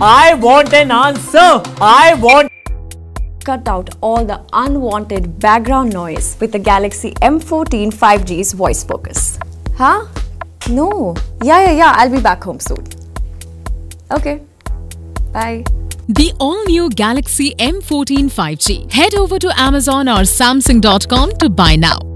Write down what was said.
I want an answer. I want. Cut out all the unwanted background noise with the Galaxy M14 5G's Voice Focus. Huh? No. Yeah. I'll be back home soon. Okay. Bye. The all-new Galaxy M14 5G. Head over to Amazon or Samsung.com to buy now.